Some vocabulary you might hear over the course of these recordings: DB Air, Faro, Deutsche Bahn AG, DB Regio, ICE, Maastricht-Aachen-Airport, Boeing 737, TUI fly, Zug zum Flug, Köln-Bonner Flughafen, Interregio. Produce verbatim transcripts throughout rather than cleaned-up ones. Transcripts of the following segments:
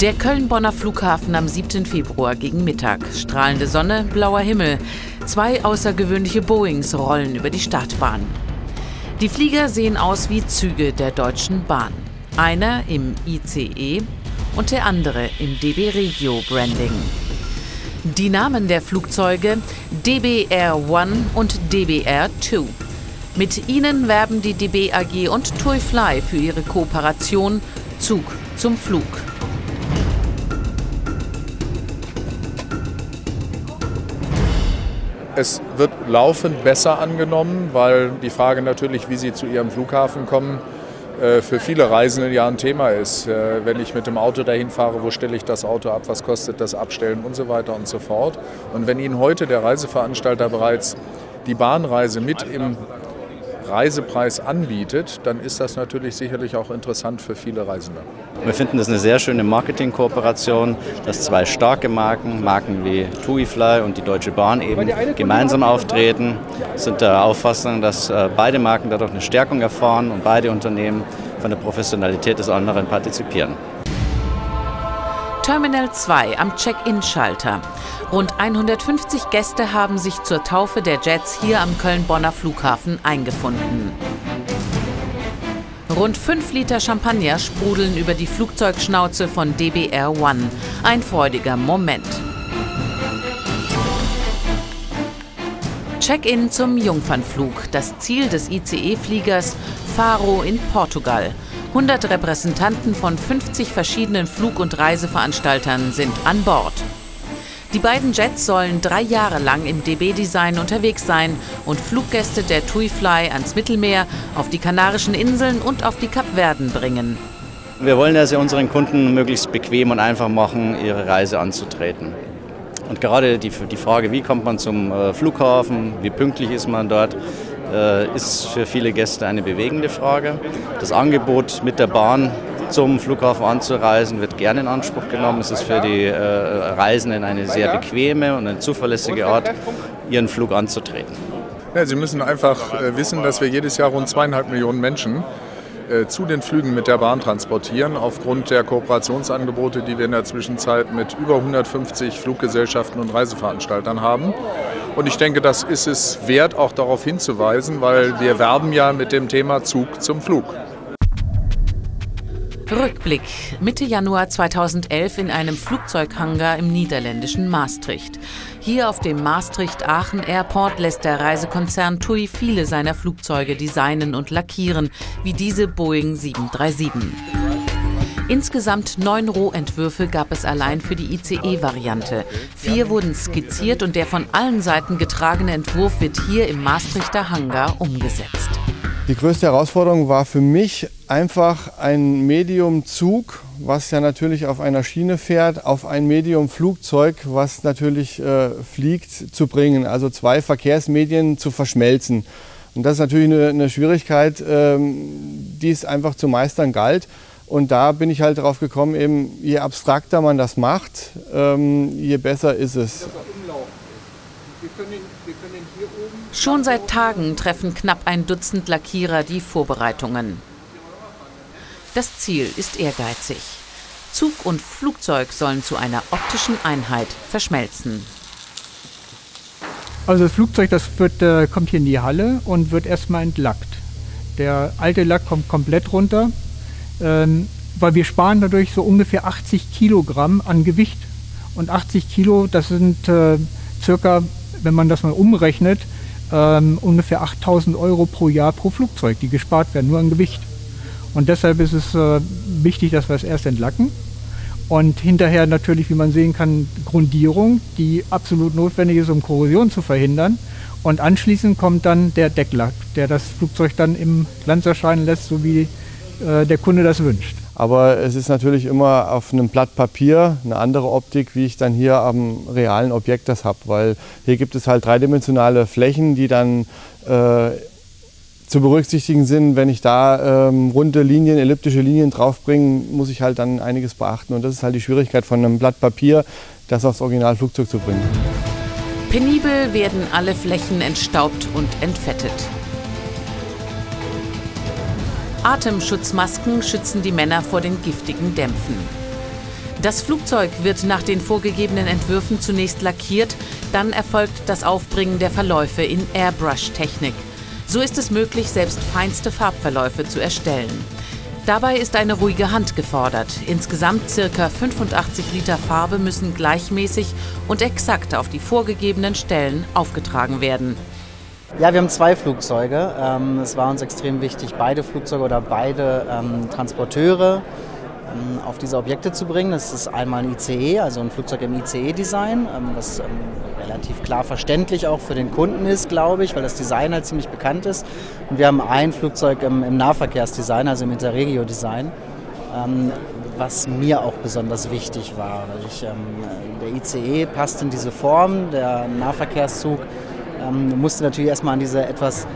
Der Köln-Bonner Flughafen am siebten Februar gegen Mittag. Strahlende Sonne, blauer Himmel. Zwei außergewöhnliche Boeings rollen über die Startbahn. Die Flieger sehen aus wie Züge der Deutschen Bahn. Einer im I C E und der andere im D B Regio Branding. Die Namen der Flugzeuge D B Air eins und D B Air zwei. Mit ihnen werben die D B A G und T U I Fly für ihre Kooperation Zug zum Flug. Es wird laufend besser angenommen, weil die Frage natürlich, wie sie zu ihrem Flughafen kommen, für viele Reisende ja ein Thema ist. Wenn ich mit dem Auto dahin fahre, wo stelle ich das Auto ab, was kostet das Abstellen und so weiter und so fort. Und wenn Ihnen heute der Reiseveranstalter bereits die Bahnreise mit im Reisepreis anbietet, dann ist das natürlich sicherlich auch interessant für viele Reisende. Wir finden das eine sehr schöne Marketingkooperation, dass zwei starke Marken, Marken wie T U I Fly und die Deutsche Bahn eben gemeinsam auftreten. Wir sind der Auffassung, dass beide Marken dadurch eine Stärkung erfahren und beide Unternehmen von der Professionalität des anderen partizipieren. Terminal zwei am Check-in-Schalter. Rund hundertfünfzig Gäste haben sich zur Taufe der Jets hier am Köln-Bonner Flughafen eingefunden. Rund fünf Liter Champagner sprudeln über die Flugzeugschnauze von D B Air eins. Ein freudiger Moment. Check-in zum Jungfernflug, das Ziel des I C E-Fliegers Faro in Portugal. hundert Repräsentanten von fünfzig verschiedenen Flug- und Reiseveranstaltern sind an Bord. Die beiden Jets sollen drei Jahre lang im D B-Design unterwegs sein und Fluggäste der T U I Fly ans Mittelmeer, auf die Kanarischen Inseln und auf die Kapverden bringen. Wir wollen, dass sie unseren Kunden möglichst bequem und einfach machen, ihre Reise anzutreten. Und gerade die, die Frage, wie kommt man zum Flughafen, wie pünktlich ist man dort, ist für viele Gäste eine bewegende Frage. Das Angebot, mit der Bahn zum Flughafen anzureisen, wird gerne in Anspruch genommen. Es ist für die äh, Reisenden eine sehr bequeme und ein zuverlässiger Ort, ihren Flug anzutreten. Ja, Sie müssen einfach äh, wissen, dass wir jedes Jahr rund zweieinhalb Millionen Menschen äh, zu den Flügen mit der Bahn transportieren, aufgrund der Kooperationsangebote, die wir in der Zwischenzeit mit über hundertfünfzig Fluggesellschaften und Reiseveranstaltern haben. Und ich denke, das ist es wert, auch darauf hinzuweisen, weil wir werben ja mit dem Thema Zug zum Flug. Rückblick. Mitte Januar zweitausendelf in einem Flugzeughangar im niederländischen Maastricht. Hier auf dem Maastricht-Aachen-Airport lässt der Reisekonzern T U I viele seiner Flugzeuge designen und lackieren, wie diese Boeing sieben drei sieben. Insgesamt neun Rohentwürfe gab es allein für die I C E-Variante. Vier wurden skizziert und der von allen Seiten getragene Entwurf wird hier im Maastrichter Hangar umgesetzt. Die größte Herausforderung war für mich einfach ein Medium-Zug, was ja natürlich auf einer Schiene fährt, auf ein Medium-Flugzeug, was natürlich äh, fliegt, zu bringen. Also zwei Verkehrsmedien zu verschmelzen. Und das ist natürlich eine, eine Schwierigkeit, ähm, die es einfach zu meistern galt. Und da bin ich halt drauf gekommen, eben, je abstrakter man das macht, ähm, je besser ist es. Schon seit Tagen treffen knapp ein Dutzend Lackierer die Vorbereitungen. Das Ziel ist ehrgeizig. Zug und Flugzeug sollen zu einer optischen Einheit verschmelzen. Also das Flugzeug, das wird, äh, kommt hier in die Halle und wird erstmal entlackt. Der alte Lack kommt komplett runter. Ähm, weil wir sparen dadurch so ungefähr achtzig Kilogramm an Gewicht. Und achtzig Kilo, das sind äh, circa, wenn man das mal umrechnet, ähm, ungefähr achttausend Euro pro Jahr pro Flugzeug, die gespart werden, nur an Gewicht. Und deshalb ist es äh, wichtig, dass wir es erst entlacken. Und hinterher natürlich, wie man sehen kann, Grundierung, die absolut notwendig ist, um Korrosion zu verhindern. Und anschließend kommt dann der Decklack, der das Flugzeug dann im Glanz erscheinen lässt, so wie der Kunde das wünscht. Aber es ist natürlich immer auf einem Blatt Papier eine andere Optik, wie ich dann hier am realen Objekt das habe, weil hier gibt es halt dreidimensionale Flächen, die dann äh, zu berücksichtigen sind. Wenn ich da ähm, runde Linien, elliptische Linien draufbringe, muss ich halt dann einiges beachten. Und das ist halt die Schwierigkeit von einem Blatt Papier, das aufs Originalflugzeug zu bringen. Penibel werden alle Flächen entstaubt und entfettet. Atemschutzmasken schützen die Männer vor den giftigen Dämpfen. Das Flugzeug wird nach den vorgegebenen Entwürfen zunächst lackiert, dann erfolgt das Aufbringen der Verläufe in Airbrush-Technik. So ist es möglich, selbst feinste Farbverläufe zu erstellen. Dabei ist eine ruhige Hand gefordert. Insgesamt circa fünfundachtzig Liter Farbe müssen gleichmäßig und exakt auf die vorgegebenen Stellen aufgetragen werden. Ja, wir haben zwei Flugzeuge. Es war uns extrem wichtig, beide Flugzeuge oder beide Transporteure auf diese Objekte zu bringen. Das ist einmal ein I C E, also ein Flugzeug im I C E-Design, was relativ klar verständlich auch für den Kunden ist, glaube ich, weil das Design halt ziemlich bekannt ist. Und wir haben ein Flugzeug im, im Nahverkehrsdesign, also im Interregio-Design, was mir auch besonders wichtig war. Weil ich, der I C E passt in diese Form, der Nahverkehrszug musste natürlich erstmal an diese etwas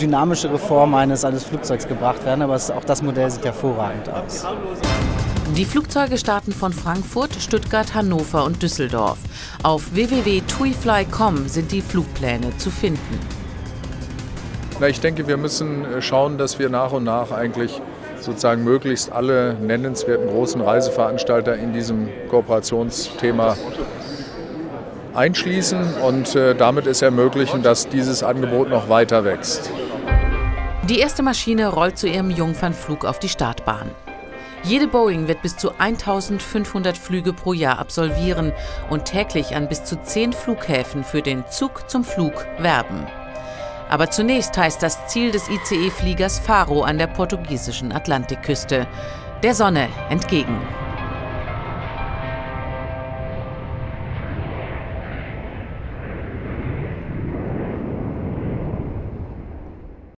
dynamischere Form eines, eines Flugzeugs gebracht werden, aber es, auch das Modell sieht hervorragend aus. Die Flugzeuge starten von Frankfurt, Stuttgart, Hannover und Düsseldorf. Auf w w w punkt tui fly punkt com sind die Flugpläne zu finden. Na, ich denke, wir müssen schauen, dass wir nach und nach eigentlich sozusagen möglichst alle nennenswerten großen Reiseveranstalter in diesem Kooperationsthema einschließen und äh, damit es ermöglichen, dass dieses Angebot noch weiter wächst. Die erste Maschine rollt zu ihrem Jungfernflug auf die Startbahn. Jede Boeing wird bis zu eintausendfünfhundert Flüge pro Jahr absolvieren und täglich an bis zu zehn Flughäfen für den Zug zum Flug werben. Aber zunächst heißt das Ziel des I C E-Fliegers Faro an der portugiesischen Atlantikküste, der Sonne entgegen.